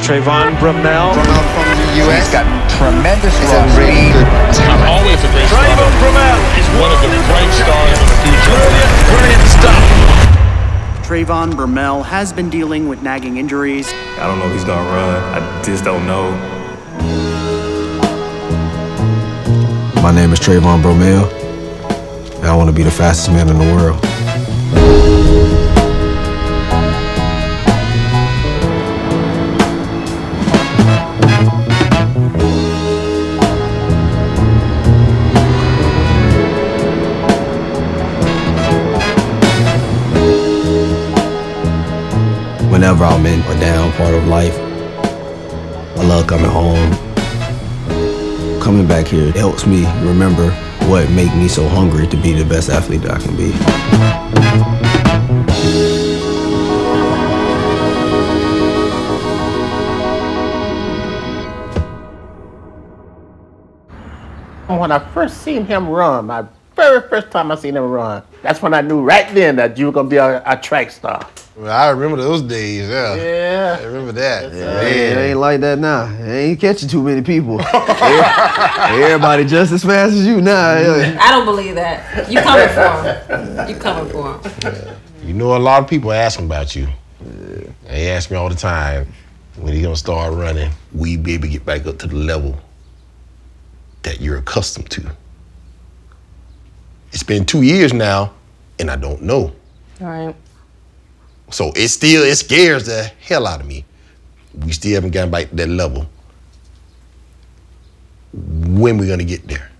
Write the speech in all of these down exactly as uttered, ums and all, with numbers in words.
There's Trayvon Bromell. Bromell from the U S He's got tremendous really good talent. Always a great Trayvon Bromell is one of the bright stars in the future. Brilliant, brilliant stuff. Trayvon Bromell has been dealing with nagging injuries. I don't know if he's going to run. I just don't know. My name is Trayvon Bromell, and I want to be the fastest man in the world. Whenever I'm in a down part of life, I love coming home. Coming back here helps me remember what made me so hungry to be the best athlete that I can be. When I first seen him run, my very first time I seen him run, that's when I knew right then that you were going to be a, a track star. Well, I remember those days, yeah. Yeah. I remember that. Yeah. Yeah. It ain't like that now. It ain't catching too many people. Everybody just as fast as you now. Yeah. I don't believe that. You coming for him. You coming for him. Yeah. You know, a lot of people asking about you. Yeah. They ask me all the time, when you gonna start running, will you be able to get back up to the level that you're accustomed to? It's been two years now, and I don't know. All right. So it still, it scares the hell out of me. We still haven't gotten back to that level. When we gonna get there?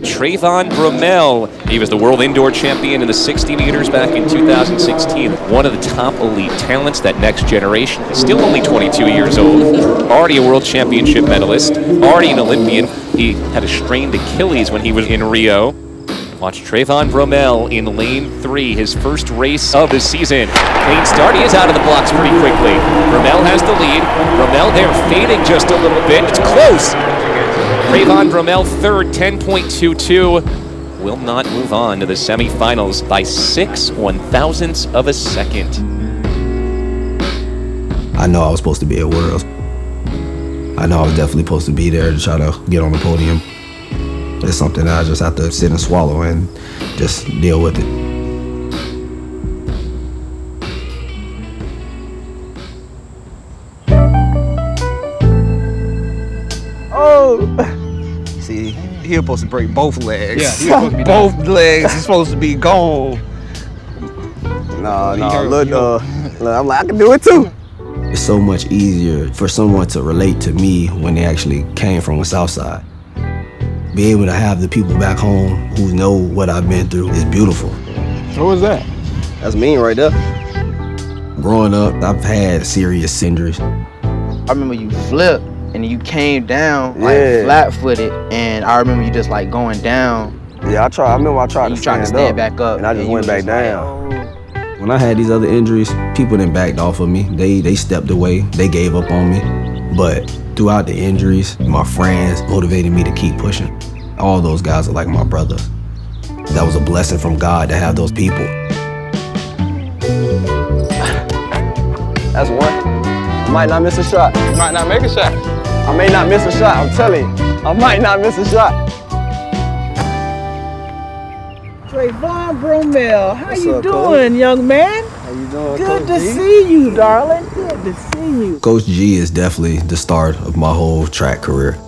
Trayvon Bromell, he was the world indoor champion in the sixty meters back in two thousand sixteen. One of the top elite talents, that next generation. Still only twenty-two years old, already a world championship medalist, already an Olympian. He had a strained Achilles when he was in Rio. Watch Trayvon Bromell in lane three, his first race of the season. Clean start, he is out of the blocks pretty quickly. Bromell has the lead. Bromell there fading just a little bit. It's close. Trayvon Bromell third, ten point two two. Will not move on to the semifinals by six one-thousandths of a second. I know I was supposed to be at Worlds. I know I was definitely supposed to be there to try to get on the podium. It's something that I just have to sit and swallow and just deal with it. Oh! See, he's supposed to break both legs. Yeah, he's supposed to be both down. legs. He's supposed to be gone. No, no, look, uh, look, I'm like, I can do it too. It's so much easier for someone to relate to me when they actually came from the South Side. Be able to have the people back home who know what I've been through is beautiful. What was that? That's mean right there. Growing up, I've had serious injuries. I remember you flipped and you came down like yeah. flat-footed, and I remember you just like going down. Yeah, I tried. I remember I tried to stand, to stand up, back up, and I just and went back just down. Like, when I had these other injuries, people didn't back off of me. They they stepped away. They gave up on me, but. Throughout the injuries, my friends motivated me to keep pushing. All those guys are like my brothers. That was a blessing from God to have those people. That's one. I might not miss a shot. I might not make a shot. I may not miss a shot, I'm telling you. I might not miss a shot. Trayvon Bromell, how What's you up, doing, Coach? young man? How you doing, Good Coach to G? see you, darling. Good to see you. Coach G is definitely the start of my whole track career.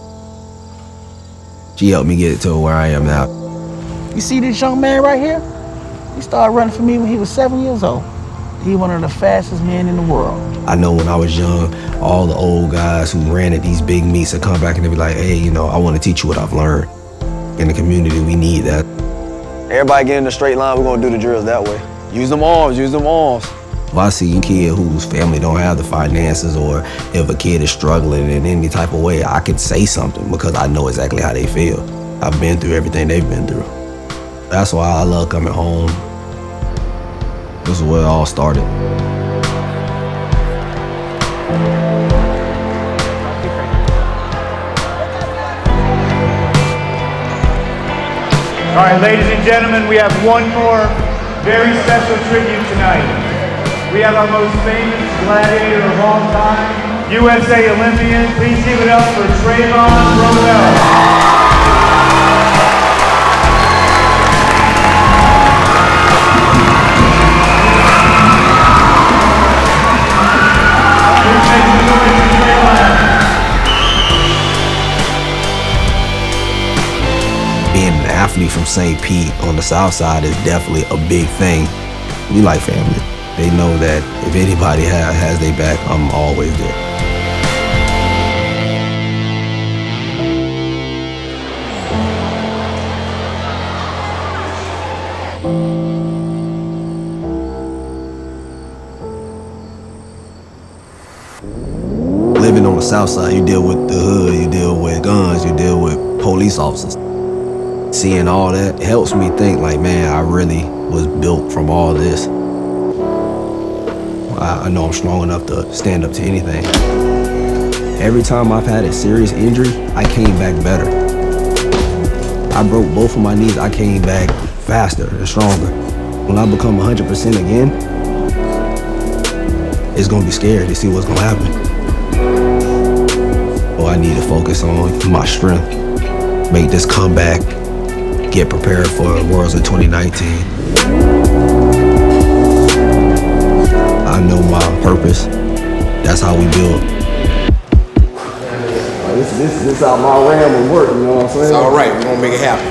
She helped me get to where I am now. You see this young man right here? He started running for me when he was seven years old. He's one of the fastest men in the world. I know when I was young, all the old guys who ran at these big meets would come back and they'd be like, hey, you know, I want to teach you what I've learned. In the community, we need that. Everybody get in a straight line, we're gonna do the drills that way. Use them arms, use them arms. If I see a kid whose family don't have the finances, or if a kid is struggling in any type of way, I can say something because I know exactly how they feel. I've been through everything they've been through. That's why I love coming home. This is where it all started. All right, ladies and gentlemen, we have one more very special tribute tonight. We have our most famous gladiator of all time, U S A Olympian. Please give it up for Trayvon Bromell. Athlete from Saint Pete on the South Side is definitely a big thing. We like family. They know that if anybody ha has their back, I'm always there. Living on the South Side, you deal with the hood, you deal with guns, you deal with police officers. Seeing all that helps me think like, man, I really was built from all this. I, I know I'm strong enough to stand up to anything. Every time I've had a serious injury, I came back better. I broke both of my knees, I came back faster and stronger. When I become one hundred percent again, it's gonna be scary to see what's gonna happen. Well, I need to focus on my strength, make this comeback, get prepared for Worlds in twenty nineteen. I know my purpose. That's how we build. This, this, this how my ram will work, you know what I'm saying? It's all right, we're gonna make it happen.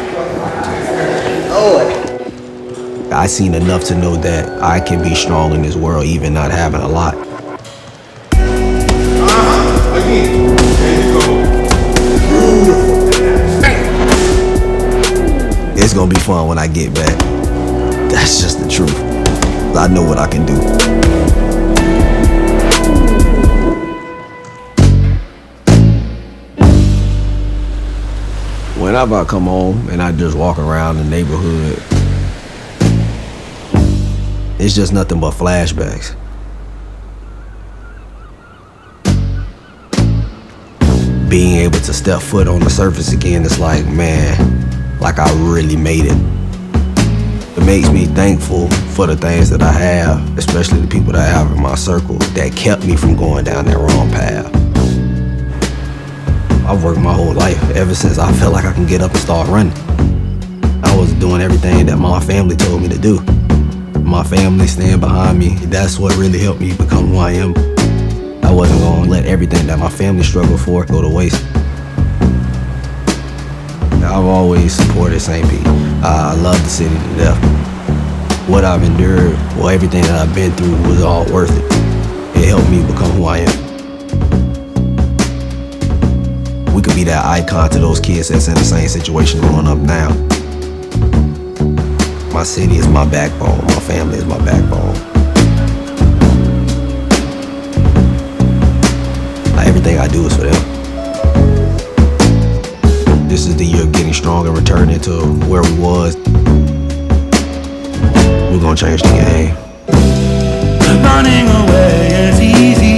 Lord. I seen enough to know that I can be strong in this world, even not having a lot. Uh-huh, again, there you go. Beautiful. It's gonna be fun when I get back. That's just the truth. I know what I can do. Whenever I come home and I just walk around the neighborhood, it's just nothing but flashbacks. Being able to step foot on the surface again, it's like, man, like I really made it. It makes me thankful for the things that I have, especially the people that I have in my circle that kept me from going down that wrong path. I've worked my whole life ever since I felt like I can get up and start running. I was doing everything that my family told me to do. My family staying behind me, that's what really helped me become who I am. I wasn't gonna let everything that my family struggled for go to waste. I've always supported Saint Pete. Uh, I love the city to death. What I've endured, well, everything that I've been through was all worth it. It helped me become who I am. We could be that icon to those kids that's in the same situation growing up now. My city is my backbone. My family is my backbone. Everything I do is for them. This is the year of getting stronger, returning to where we was. We're gonna change the game. Running away is easy.